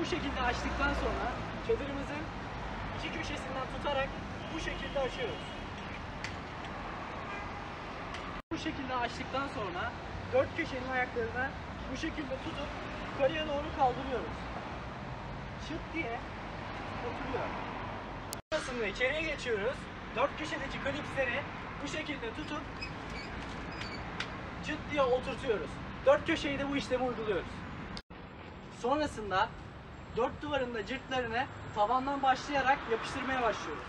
bu şekilde açtıktan sonra çadırımızın iki köşesinden tutarak bu şekilde açıyoruz. Bu şekilde açtıktan sonra dört köşenin ayaklarına bu şekilde tutup yukarıya doğru kaldırıyoruz. Çıt diye oturuyor. Sonrasında içeriye geçiyoruz. Dört köşedeki kalipsleri bu şekilde tutup çıt diye oturtuyoruz. Dört köşeyi de bu işlemi uyguluyoruz. Sonrasında dört duvarın da cırtlarını tavandan başlayarak yapıştırmaya başlıyoruz.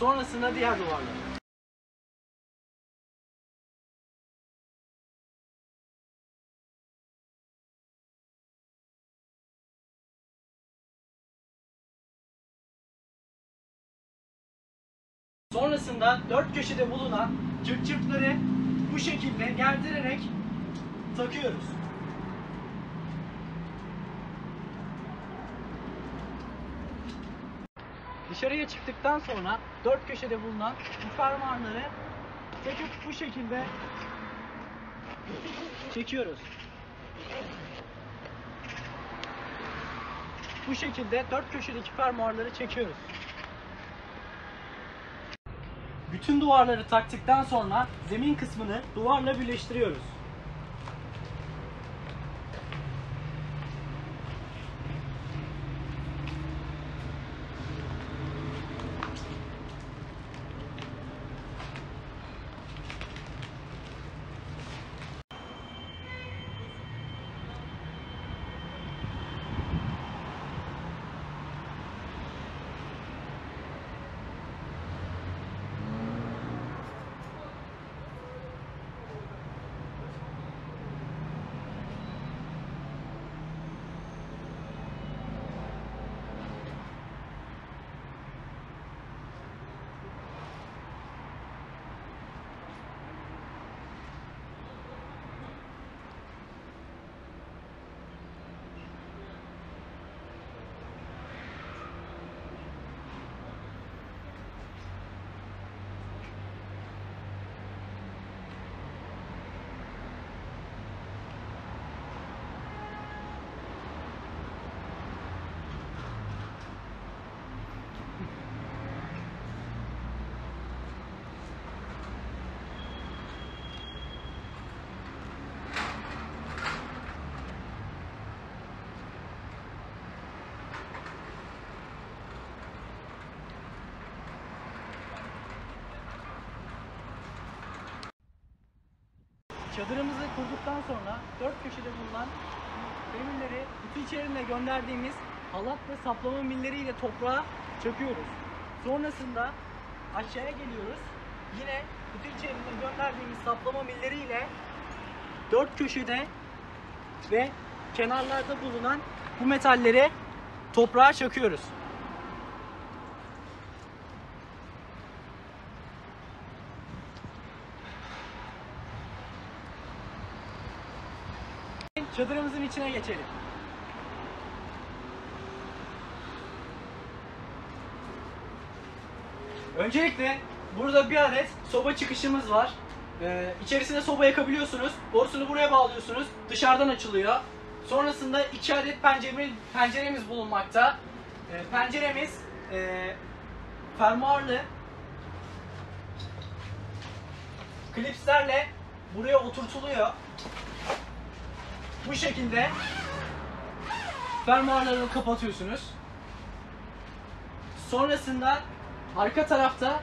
Sonrasında diğer duvarlar. Sonrasında dört köşede bulunan cırtları bu şekilde gerdirerek takıyoruz. Dışarıya çıktıktan sonra dört köşede bulunan bu fermuarları çekip bu şekilde çekiyoruz. Bu şekilde dört köşedeki fermuarları çekiyoruz. Bütün duvarları taktıktan sonra zemin kısmını duvarla birleştiriyoruz. Çadırımızı kurduktan sonra dört köşede bulunan demirleri kutu içerisinde gönderdiğimiz halat ve saplama milleriyle toprağa çakıyoruz. Sonrasında aşağıya geliyoruz. Yine kutu içerisinde gönderdiğimiz saplama milleriyle dört köşede ve kenarlarda bulunan bu metalleri toprağa çakıyoruz. Çadırımızın içine geçelim. Öncelikle burada bir adet soba çıkışımız var. İçerisine soba yakabiliyorsunuz. Borusunu buraya bağlıyorsunuz. Dışarıdan açılıyor. Sonrasında iki adet penceremiz bulunmakta. Penceremiz fermuarlı klipslerle buraya oturtuluyor. Bu şekilde fermuarları kapatıyorsunuz. Sonrasında arka tarafta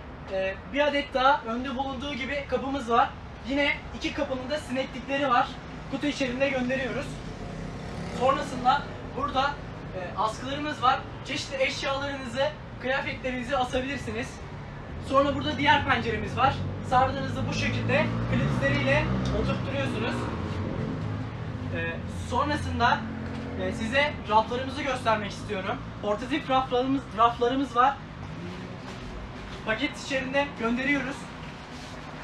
bir adet daha önde bulunduğu gibi kapımız var. Yine iki kapının da sineklikleri var. Kutu içerisinde gönderiyoruz. Sonrasında burada askılarımız var. Çeşitli eşyalarınızı, kıyafetlerinizi asabilirsiniz. Sonra burada diğer penceremiz var. Sardığınızı bu şekilde klipsleriyle oturtturuyorsunuz. Sonrasında size raflarımızı göstermek istiyorum. Portatif raflarımız var. Paket içerisinde gönderiyoruz.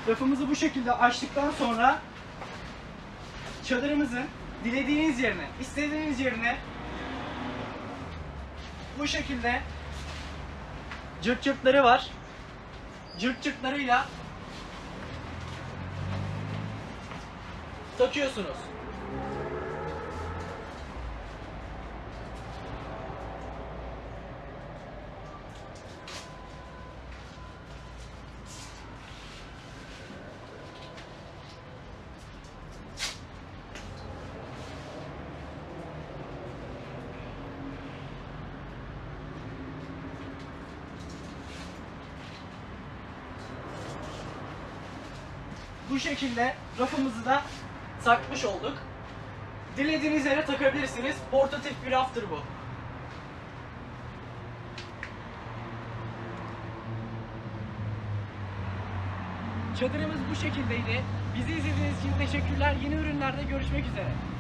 Rafımızı bu şekilde açtıktan sonra çadırımızın dilediğiniz yerine, istediğiniz yerine bu şekilde cırtcırtları var. Cırtcırtlarıyla takıyorsunuz. Bu şekilde rafımızı da takmış olduk. Dilediğiniz yere takabilirsiniz. Portatif bir raftır bu. Çadırımız bu şekildeydi. Bizi izlediğiniz için teşekkürler. Yeni ürünlerde görüşmek üzere.